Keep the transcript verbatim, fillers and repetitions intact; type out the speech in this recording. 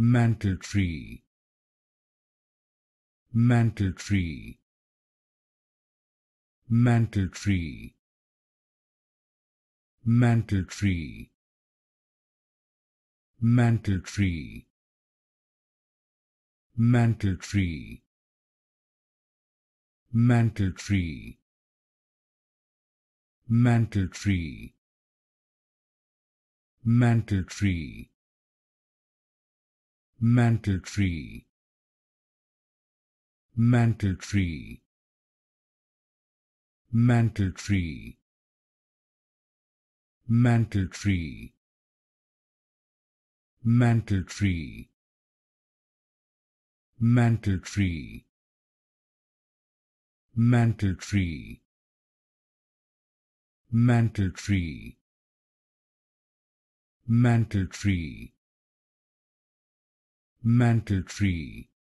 Mantletree, Mantletree, Mantletree, Mantletree, Mantletree, Mantletree, Mantletree, Mantletree, Mantletree, Mantletree, Mantletree, Mantletree, Mantletree, Mantletree, Mantletree, Mantletree, Mantletree, Mantletree, Mantletree,